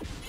First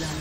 love.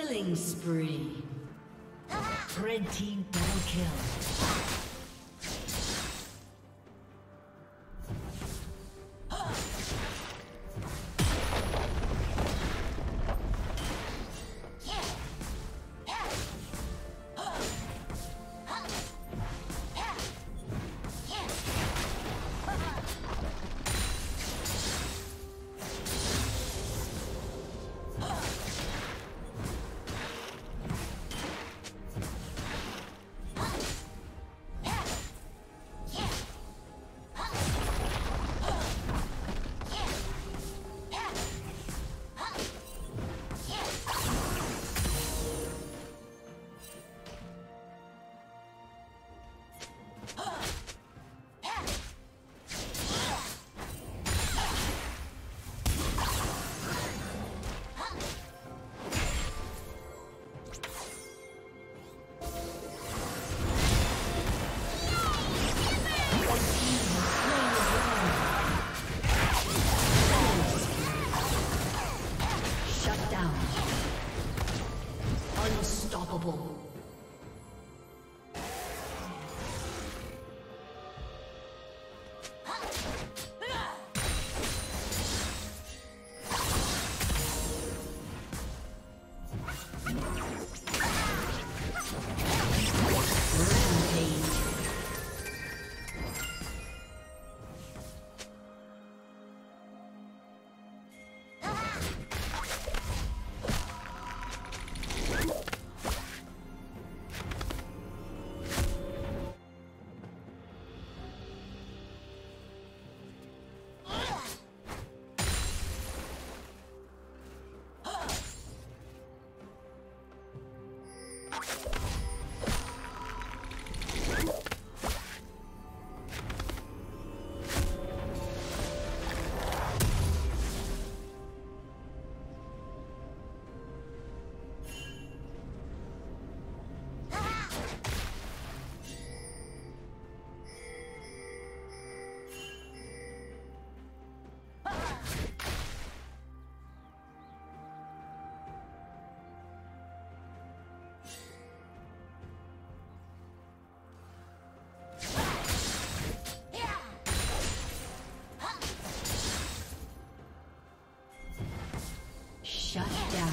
Killing spree. Red team double kill. Shut down.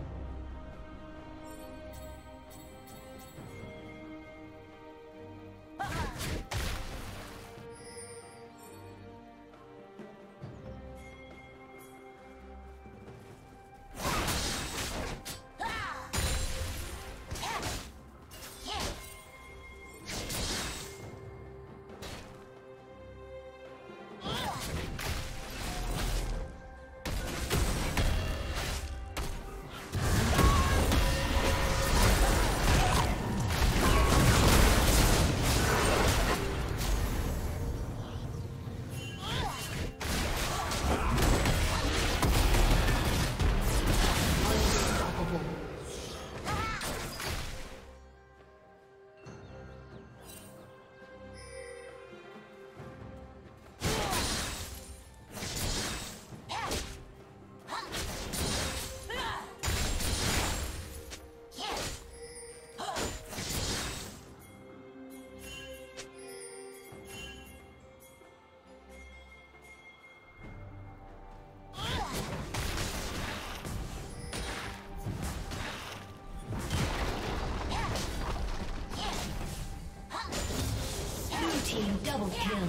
team double kill.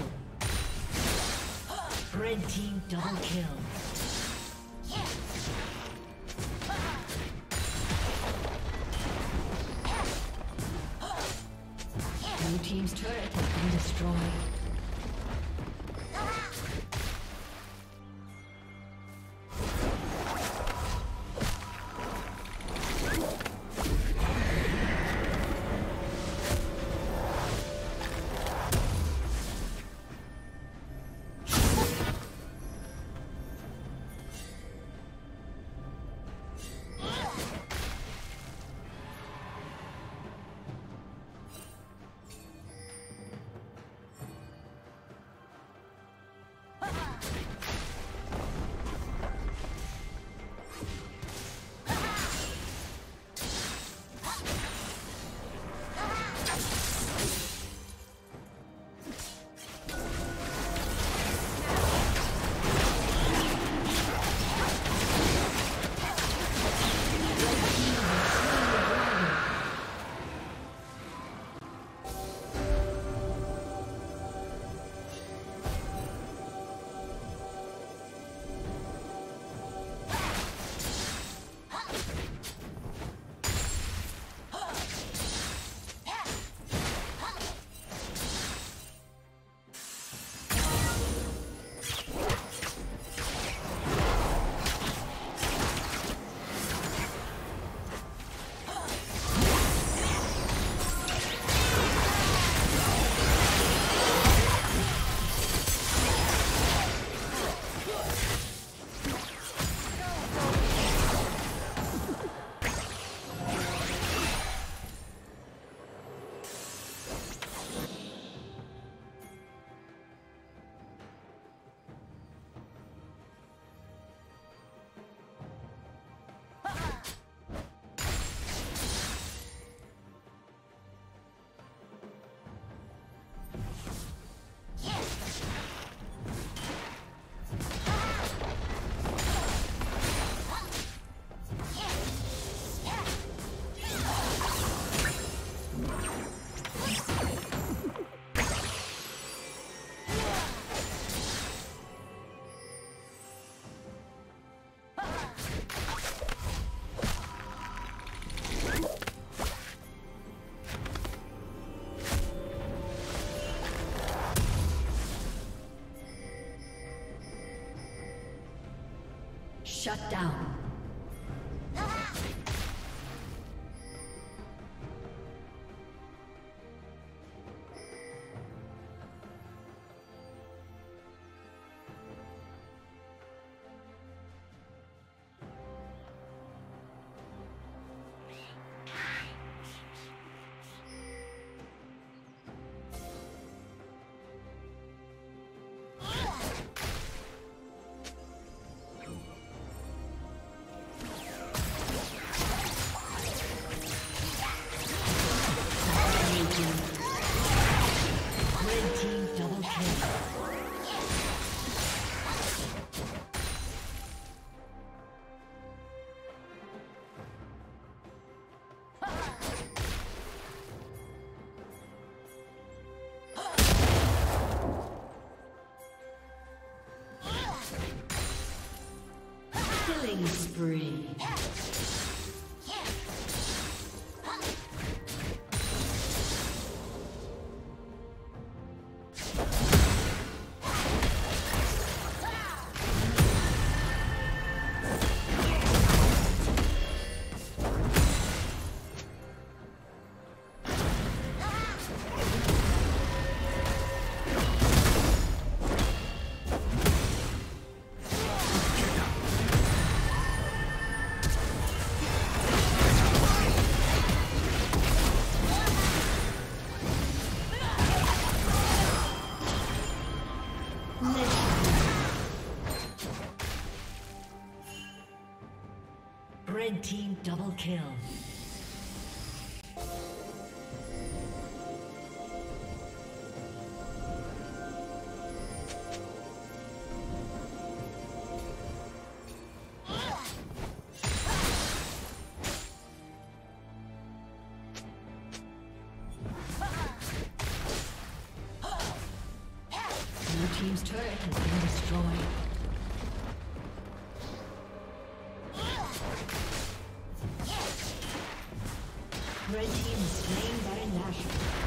Red team double kill. Blue team's turret has been destroyed. Shut down. Spree. Red team double kill. team's turret has been destroyed. Red team is slain Baron Nashor.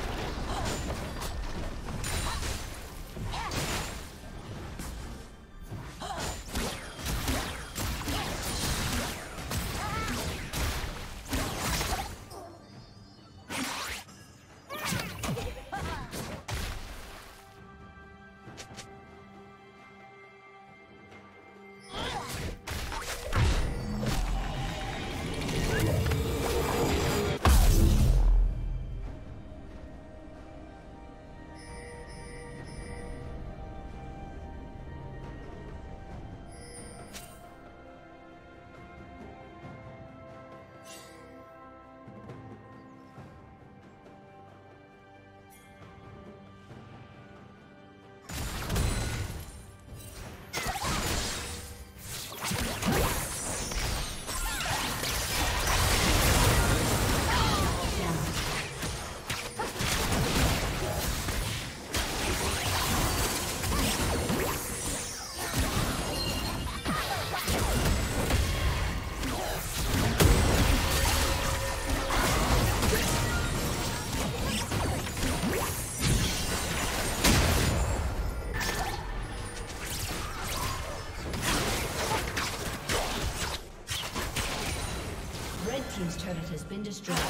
Team's turret has been destroyed.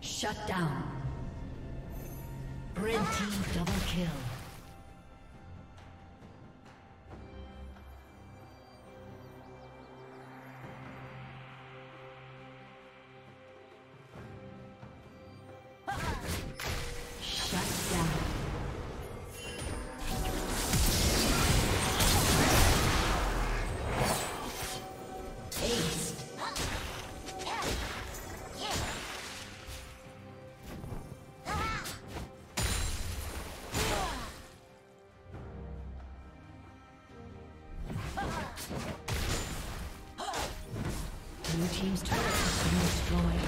Shut down. Red team double kill. Team's turret has been destroyed.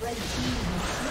Red team has slain.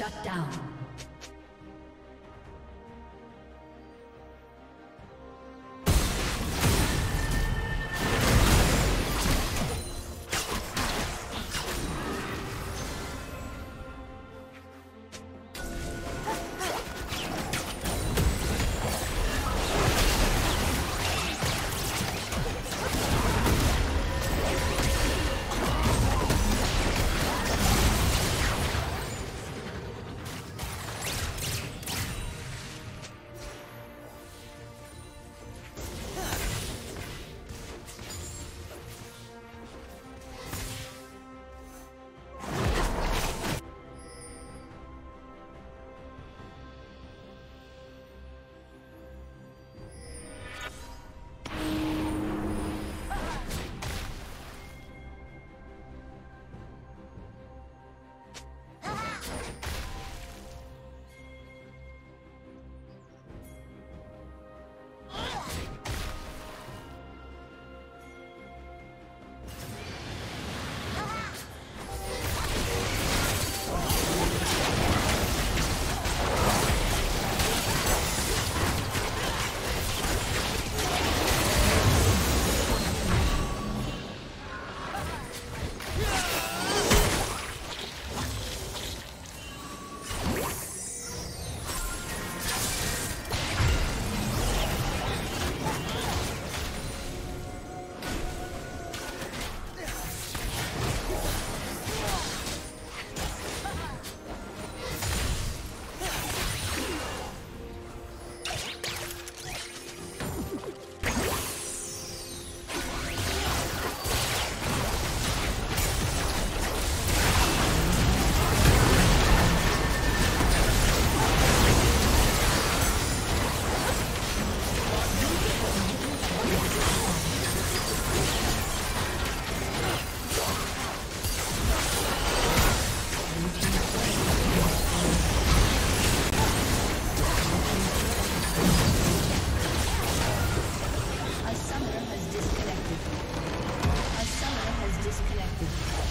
Shut down. A summoner has disconnected.